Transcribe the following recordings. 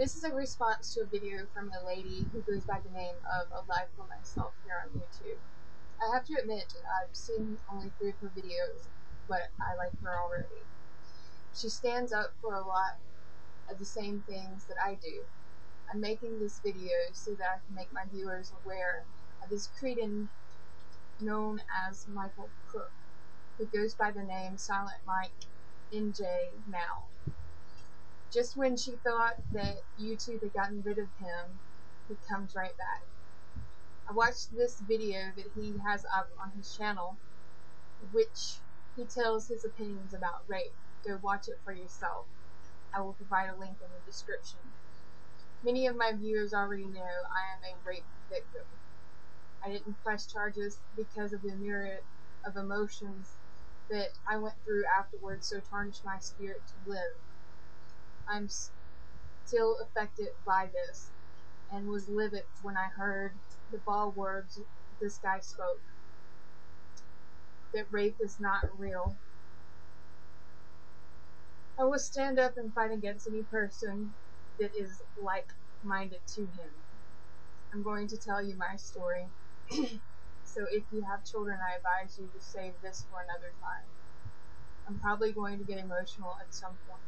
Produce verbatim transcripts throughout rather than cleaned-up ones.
This is a response to a video from the lady who goes by the name of Alive for Myself here on YouTube. I have to admit, I've seen only three of her videos, but I like her already. She stands up for a lot of the same things that I do. I'm making this video so that I can make my viewers aware of this cretin known as Michael Crook, who goes by the name Silent Mike N J now. Just when she thought that YouTube had gotten rid of him, he comes right back. I watched this video that he has up on his channel, which he tells his opinions about rape. Go watch it for yourself. I will provide a link in the description. Many of my viewers already know I am a rape victim. I didn't press charges because of the myriad of emotions that I went through afterwards, so tarnished my spirit to live. I'm still affected by this, and was livid when I heard the bald words this guy spoke. That rape is not real. I will stand up and fight against any person that is like-minded to him. I'm going to tell you my story, so if you have children, I advise you to save this for another time. I'm probably going to get emotional at some point.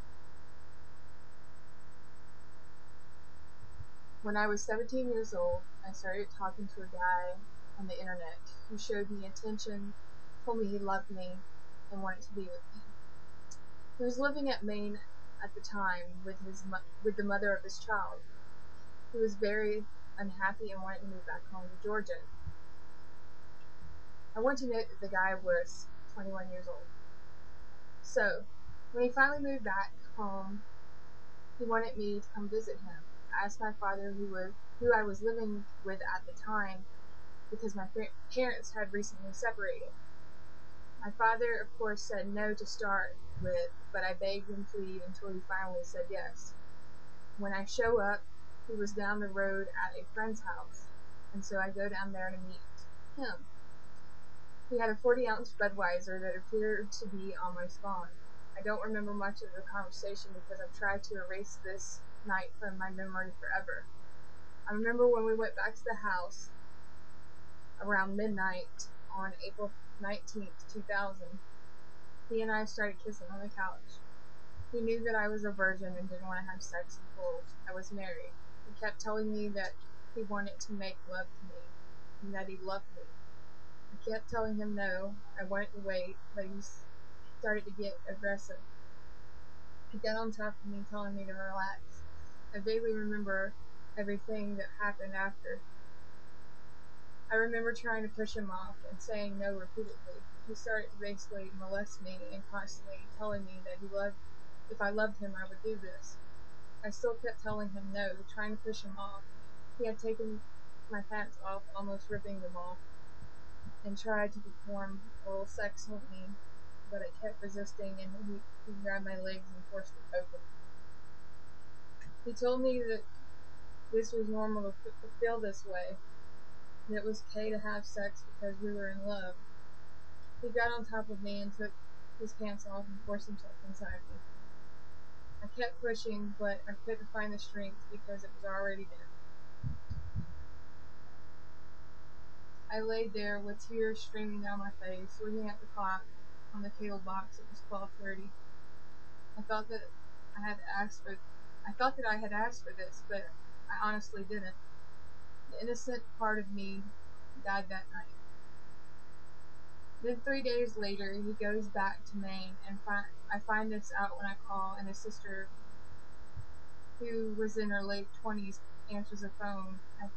When I was seventeen years old, I started talking to a guy on the internet who showed me attention, told me he loved me, and wanted to be with me. He was living at Maine at the time with his mo with the mother of his child. He was very unhappy and wanted to move back home to Georgia. I want to note that the guy was twenty-one years old. So, when he finally moved back home, he wanted me to come visit him. I asked my father who, was, who I was living with at the time, because my parents had recently separated. My father, of course, said no to start with, but I begged and pleaded until he finally said yes. When I show up, he was down the road at a friend's house, and so I go down there to meet him. He had a forty ounce Budweiser that appeared to be almost gone. I don't remember much of the conversation because I've tried to erase this night from my memory forever. I remember when we went back to the house around midnight on April nineteenth, two thousand. He and I started kissing on the couch. He knew that I was a virgin and didn't want to have sex until I was married. He kept telling me that he wanted to make love to me and that he loved me. I kept telling him no, I wanted to wait, but he started to get aggressive. He got on top of me, telling me to relax. I vaguely remember everything that happened after. I remember trying to push him off and saying no repeatedly. He started to basically molest me and constantly telling me that he loved, if I loved him, I would do this. I still kept telling him no, trying to push him off. He had taken my pants off, almost ripping them off, and tried to perform oral sex with me, but I kept resisting, and he, he grabbed my legs and forced them open. He told me that this was normal to feel this way, and it was okay to have sex because we were in love. He got on top of me and took his pants off and forced himself inside me. I kept pushing, but I couldn't find the strength because it was already down. I laid there with tears streaming down my face, looking at the clock on the cable box. It was twelve thirty. I thought that I had asked for I thought that I had asked for this, but I honestly didn't. The innocent part of me died that night. Then three days later, he goes back to Maine, and fi I find this out when I call, and his sister, who was in her late twenties, answers the phone. I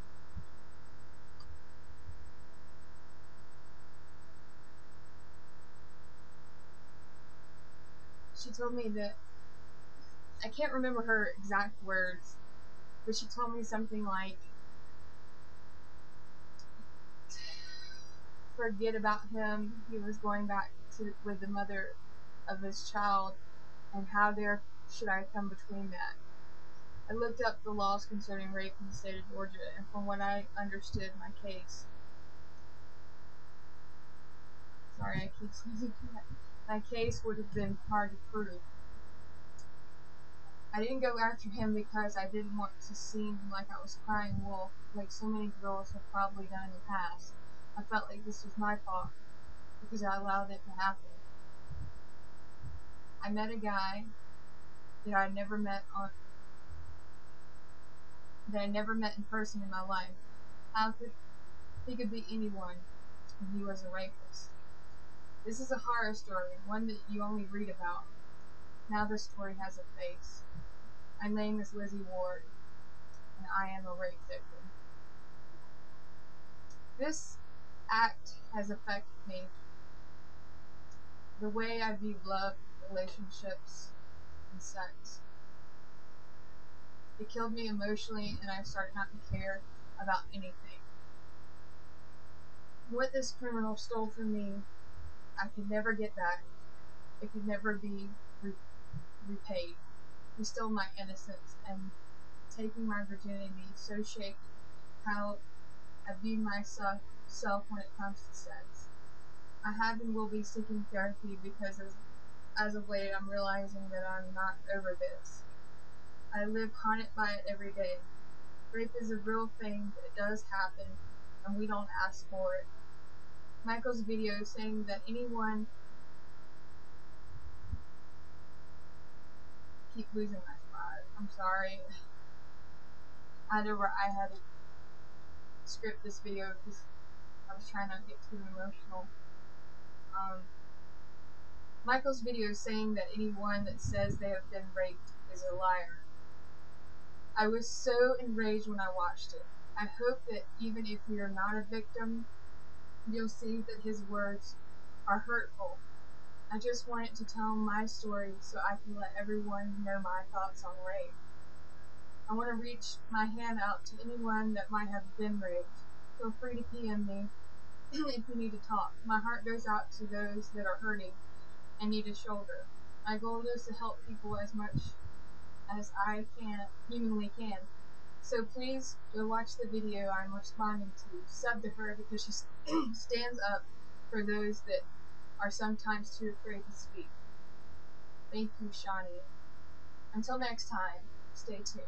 she told me that, I can't remember her exact words, but she told me something like, forget about him, he was going back to with the mother of his child, and how dare should I come between that. I looked up the laws concerning rape in the state of Georgia, and from what I understood my case, sorry I keep sneezing, my case would have been hard to prove. I didn't go after him because I didn't want to seem like I was crying wolf, like so many girls have probably done in the past. I felt like this was my fault, because I allowed it to happen. I met a guy that I never met on, that I never met in person in my life. How could, he could be anyone, and he was a rapist. This is a horror story, one that you only read about. Now this story has a face. My name is Lizzie Ward, and I am a rape victim. This act has affected me. The way I view love, relationships, and sex. It killed me emotionally, and I started not to care about anything. What this criminal stole from me, I could never get back. It could never be re repaid. He stole my innocence, and taking my virginity so shaped how I view myself when it comes to sex. I have and will be seeking therapy because as, as of late I'm realizing that I'm not over this. I live haunted by it every day. Rape is a real thing, but it does happen, and we don't ask for it. Michael's video saying that anyone keep losing my spot. I'm sorry. I know where I had to script this video because I was trying not to get too emotional. Um, Michael's video saying that anyone that says they have been raped is a liar. I was so enraged when I watched it. I hope that even if you're not a victim, you'll see that his words are hurtful. I just wanted to tell my story so I can let everyone know my thoughts on rape. I want to reach my hand out to anyone that might have been raped. Feel free to P M me if you need to talk. My heart goes out to those that are hurting and need a shoulder. My goal is to help people as much as I can, humanly can. So please go watch the video I'm responding to. Sub to her because she st stands up for those that are sometimes too afraid to speak. Thank you, Shani. Until next time, stay tuned.